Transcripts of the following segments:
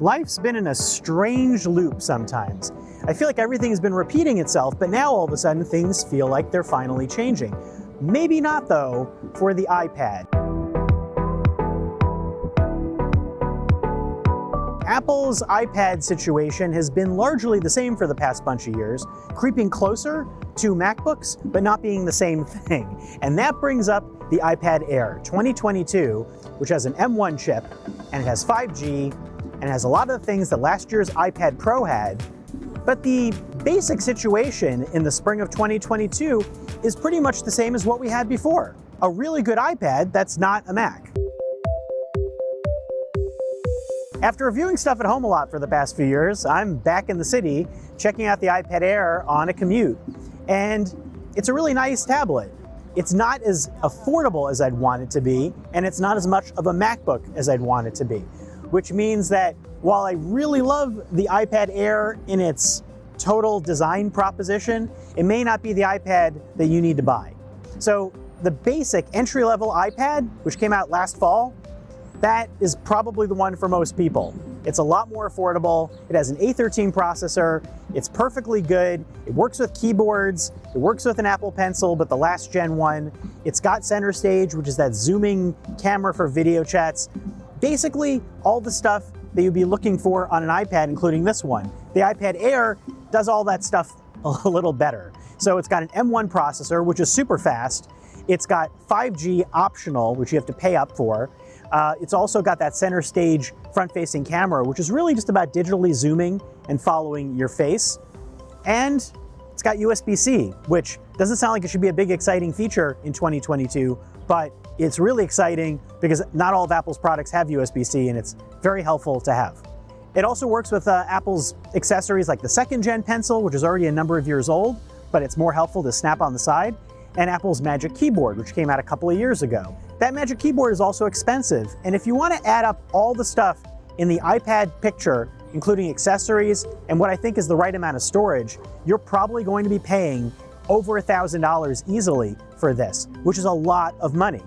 Life's been in a strange loop sometimes. I feel like everything's been repeating itself, but now all of a sudden things feel like they're finally changing. Maybe not though, for the iPad. Apple's iPad situation has been largely the same for the past bunch of years, creeping closer to MacBooks, but not being the same thing. And that brings up the iPad Air 2022, which has an M1 chip, and it has 5G, and it has a lot of the things that last year's iPad Pro had. But the basic situation in the spring of 2022 is pretty much the same as what we had before. A really good iPad that's not a Mac. After reviewing stuff at home a lot for the past few years, I'm back in the city checking out the iPad Air on a commute. And it's a really nice tablet. It's not as affordable as I'd want it to be, and it's not as much of a MacBook as I'd want it to be, which means that while I really love the iPad Air in its total design proposition, it may not be the iPad that you need to buy. So the basic entry-level iPad, which came out last fall, that is probably the one for most people. It's a lot more affordable. It has an A13 processor. It's perfectly good. It works with keyboards. It works with an Apple Pencil, but the last gen one. It's got Center Stage, which is that zooming camera for video chats. Basically, all the stuff that you'd be looking for on an iPad, including this one. The iPad Air does all that stuff a little better. So it's got an M1 processor, which is super fast. It's got 5G optional, which you have to pay up for. It's also got that Center Stage front-facing camera, which is really just about digitally zooming and following your face. And it's got USB-C, which doesn't sound like it should be a big exciting feature in 2022, but it's really exciting because not all of Apple's products have USB-C, and it's very helpful to have. It also works with Apple's accessories like the second-gen Pencil, which is already a number of years old, but it's more helpful to snap on the side, and Apple's Magic Keyboard, which came out a couple of years ago. That Magic Keyboard is also expensive, and if you want to add up all the stuff in the iPad picture, including accessories and what I think is the right amount of storage, you're probably going to be paying over $1,000 easily for this, which is a lot of money.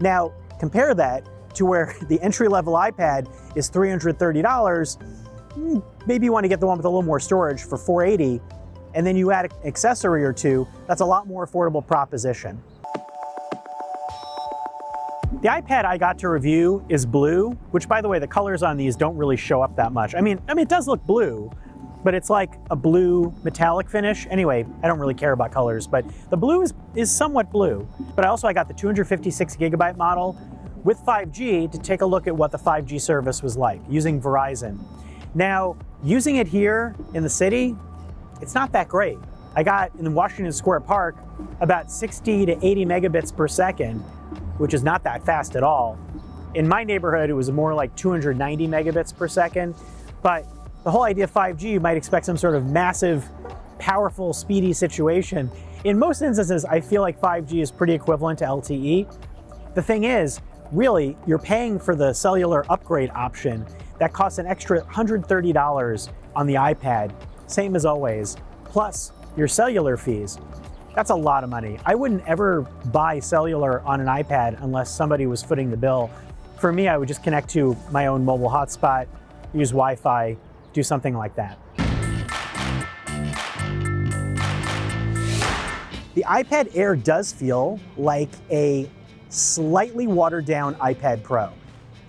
Now, compare that to where the entry-level iPad is $330. Maybe you want to get the one with a little more storage for $480, and then you add an accessory or two. That's a lot more affordable proposition. The iPad I got to review is blue, which, by the way, the colors on these don't really show up that much. I mean, it does look blue, but it's like a blue metallic finish. Anyway, I don't really care about colors, but the blue is somewhat blue. But I got the 256 gigabyte model with 5G to take a look at what the 5G service was like using Verizon. Now, using it here in the city, it's not that great. I got in Washington Square Park about 60 to 80 megabits per second, which is not that fast at all. In my neighborhood, it was more like 290 megabits per second, but the whole idea of 5G, you might expect some sort of massive, powerful, speedy situation. In most instances, I feel like 5G is pretty equivalent to LTE. The thing is, really, you're paying for the cellular upgrade option that costs an extra $130 on the iPad, same as always, plus your cellular fees. That's a lot of money. I wouldn't ever buy cellular on an iPad unless somebody was footing the bill. For me, I would just connect to my own mobile hotspot, use Wi-Fi, do something like that. The iPad Air does feel like a slightly watered down iPad Pro.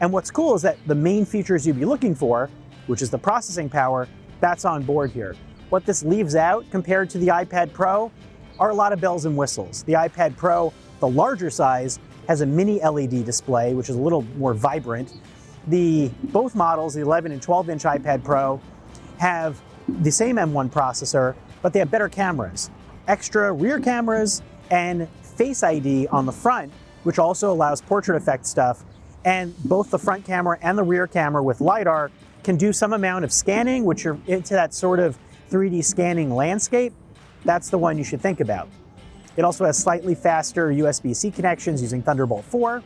And what's cool is that the main features you'd be looking for, which is the processing power, that's on board here. What this leaves out compared to the iPad Pro are a lot of bells and whistles. The iPad Pro, the larger size, has a mini LED display, which is a little more vibrant. Both models, the 11 and 12 inch iPad Pro, have the same M1 processor, but they have better cameras, extra rear cameras, and Face ID on the front, which also allows portrait effect stuff. And both the front camera and the rear camera with LiDAR can do some amount of scanning, which are into that sort of 3D scanning landscape. That's the one you should think about. It also has slightly faster USB-C connections using Thunderbolt 4.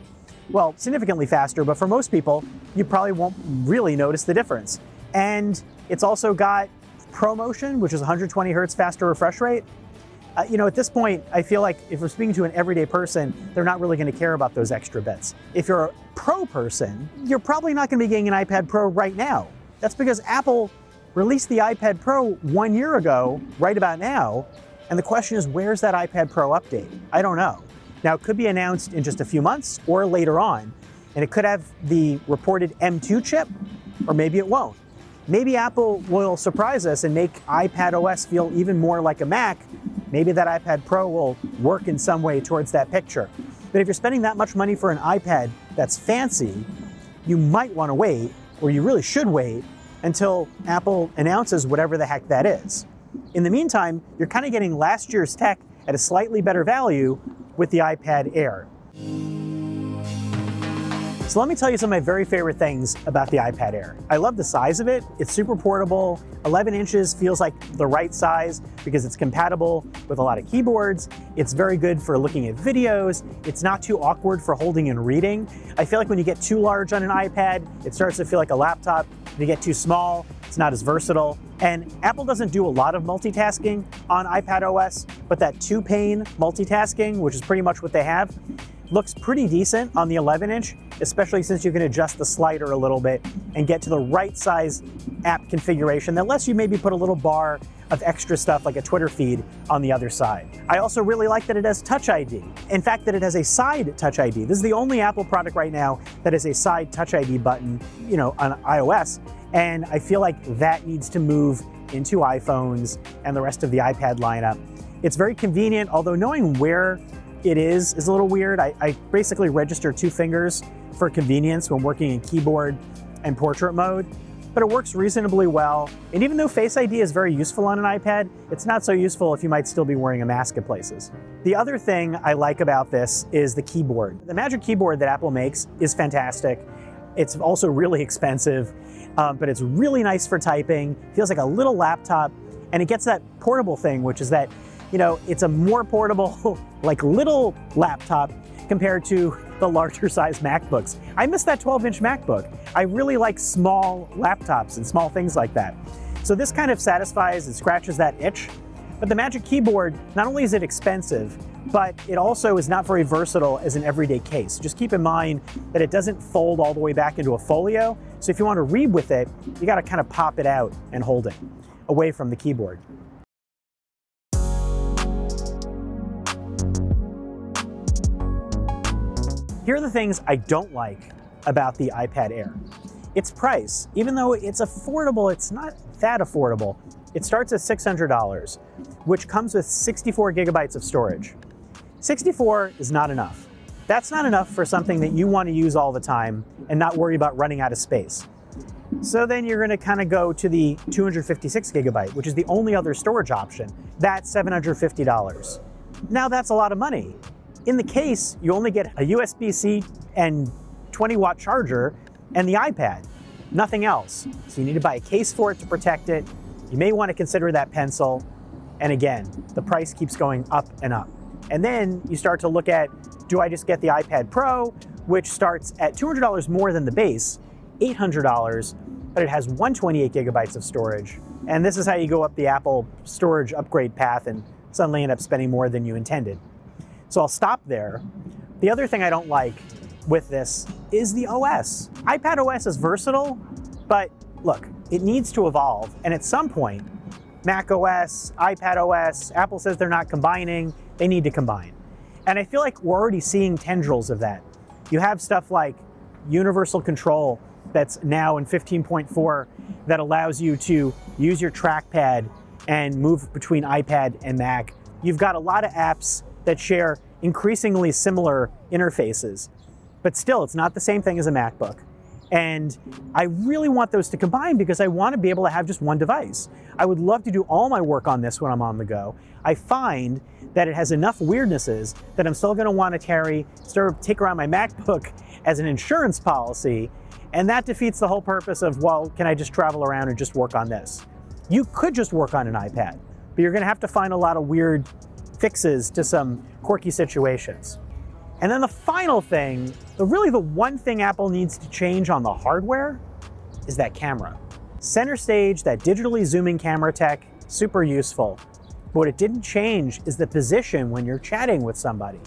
Well, significantly faster, but for most people, you probably won't really notice the difference. And it's also got ProMotion, which is 120 hertz faster refresh rate. You know, at this point, I feel like if we're speaking to an everyday person, they're not really going to care about those extra bits. If you're a pro person, you're probably not going to be getting an iPad Pro right now. That's because Apple released the iPad Pro 1 year ago, right about now, and the question is, where's that iPad Pro update? I don't know. Now, it could be announced in just a few months or later on, and it could have the reported M2 chip, or maybe it won't. Maybe Apple will surprise us and make iPadOS feel even more like a Mac. Maybe that iPad Pro will work in some way towards that picture. But if you're spending that much money for an iPad that's fancy, you might want to wait, or you really should wait, until Apple announces whatever the heck that is. In the meantime, you're kind of getting last year's tech at a slightly better value with the iPad Air. So let me tell you some of my very favorite things about the iPad Air. I love the size of it. It's super portable. 11 inches feels like the right size because it's compatible with a lot of keyboards. It's very good for looking at videos. It's not too awkward for holding and reading. I feel like when you get too large on an iPad, it starts to feel like a laptop. If you get too small, it's not as versatile. And Apple doesn't do a lot of multitasking on iPadOS, but that two-pane multitasking, which is pretty much what they have, looks pretty decent on the 11-inch, especially since you can adjust the slider a little bit and get to the right size app configuration that lets you maybe put a little bar of extra stuff like a Twitter feed on the other side. I also really like that it has Touch ID. In fact, that it has a side Touch ID. This is the only Apple product right now that has a side Touch ID button, you know, on iOS, and I feel like that needs to move into iPhones and the rest of the iPad lineup. It's very convenient, although knowing where it is a little weird. I basically register two fingers for convenience when working in keyboard and portrait mode, but it works reasonably well. And even though Face ID is very useful on an iPad, it's not so useful if you might still be wearing a mask at places. The other thing I like about this is the keyboard. The Magic Keyboard that Apple makes is fantastic. It's also really expensive, but it's really nice for typing. Feels like a little laptop, and it gets that portable thing, which is that, you know, it's a more portable, like little laptop compared to the larger size MacBooks. I miss that 12-inch MacBook. I really like small laptops and small things like that. So this kind of satisfies and scratches that itch. But the Magic Keyboard, not only is it expensive, but it also is not very versatile as an everyday case. Just keep in mind that it doesn't fold all the way back into a folio. So if you want to read with it, you got to kind of pop it out and hold it away from the keyboard. Here are the things I don't like about the iPad Air. Its price, even though it's affordable, it's not that affordable. It starts at $600, which comes with 64 gigabytes of storage. 64 is not enough. That's not enough for something that you want to use all the time and not worry about running out of space. So then you're going to kind of go to the 256 gigabyte, which is the only other storage option. That's $750. Now that's a lot of money. In the case, you only get a USB-C and 20-watt charger and the iPad, nothing else. So you need to buy a case for it to protect it. You may want to consider that Pencil. And again, the price keeps going up and up. And then you start to look at, do I just get the iPad Pro, which starts at $200 more than the base, $800, but it has 128 gigabytes of storage. And this is how you go up the Apple storage upgrade path and suddenly end up spending more than you intended. So I'll stop there. The other thing I don't like with this is the OS. iPadOS is versatile, but look, it needs to evolve. And at some point, Mac OS, iPadOS, Apple says they're not combining, they need to combine. And I feel like we're already seeing tendrils of that. You have stuff like Universal Control that's now in 15.4 that allows you to use your trackpad and move between iPad and Mac. You've got a lot of apps that share increasingly similar interfaces, but still it's not the same thing as a MacBook. And I really want those to combine because I want to be able to have just one device. I would love to do all my work on this when I'm on the go. I find that it has enough weirdnesses that I'm still going to want to take around my MacBook as an insurance policy, and that defeats the whole purpose of, well, can I just travel around and just work on this? You could just work on an iPad, but you're going to have to find a lot of weird fixes to some quirky situations. And then the final thing, really the one thing Apple needs to change on the hardware is that camera. Center Stage, that digitally zooming camera tech, super useful. But what it didn't change is the position when you're chatting with somebody.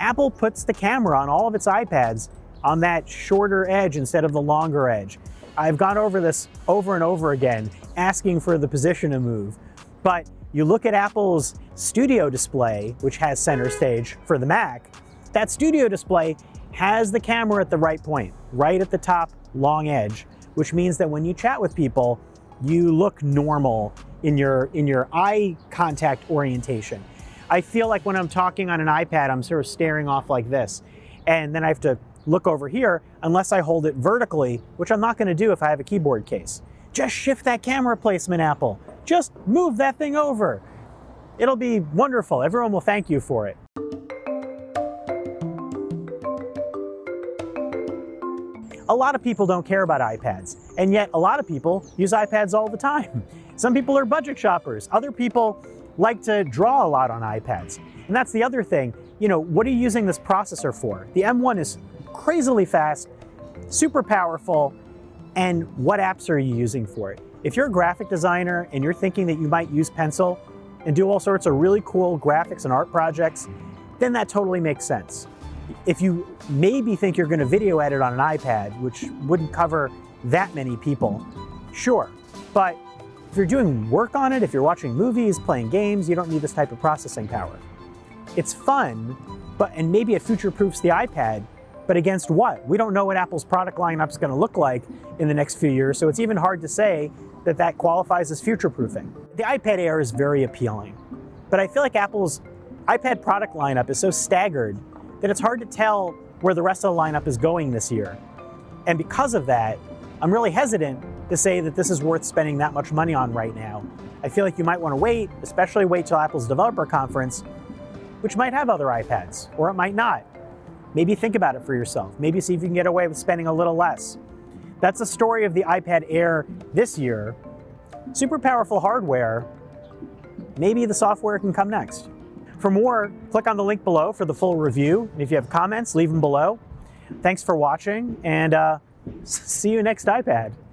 Apple puts the camera on all of its iPads on that shorter edge instead of the longer edge. I've gone over this over and over again, asking for the position to move. But you look at Apple's Studio Display, which has Center Stage for the Mac, that Studio Display has the camera at the right point, right at the top long edge, which means that when you chat with people, you look normal in your eye contact orientation. I feel like when I'm talking on an iPad, I'm sort of staring off like this, and then I have to look over here unless I hold it vertically, which I'm not gonna do if I have a keyboard case. Just shift that camera placement, Apple. Just move that thing over. It'll be wonderful. Everyone will thank you for it. A lot of people don't care about iPads, and yet a lot of people use iPads all the time. Some people are budget shoppers. Other people like to draw a lot on iPads. And that's the other thing. You know, what are you using this processor for? The M1 is crazily fast, super powerful, and what apps are you using for it? If you're a graphic designer and you're thinking that you might use Pencil and do all sorts of really cool graphics and art projects, then that totally makes sense. If you maybe think you're going to video edit on an iPad, which wouldn't cover that many people, sure. But if you're doing work on it, if you're watching movies, playing games, you don't need this type of processing power. It's fun, but and maybe it future-proofs the iPad, but against what? We don't know what Apple's product lineup is going to look like in the next few years, so it's even hard to say that that qualifies as future-proofing. The iPad Air is very appealing, but I feel like Apple's iPad product lineup is so staggered that it's hard to tell where the rest of the lineup is going this year. And because of that, I'm really hesitant to say that this is worth spending that much money on right now. I feel like you might want to wait, especially wait till Apple's developer conference, which might have other iPads, or it might not. Maybe think about it for yourself. Maybe see if you can get away with spending a little less. That's the story of the iPad Air this year. Super powerful hardware. Maybe the software can come next. For more, click on the link below for the full review. And if you have comments, leave them below. Thanks for watching, and see you next iPad.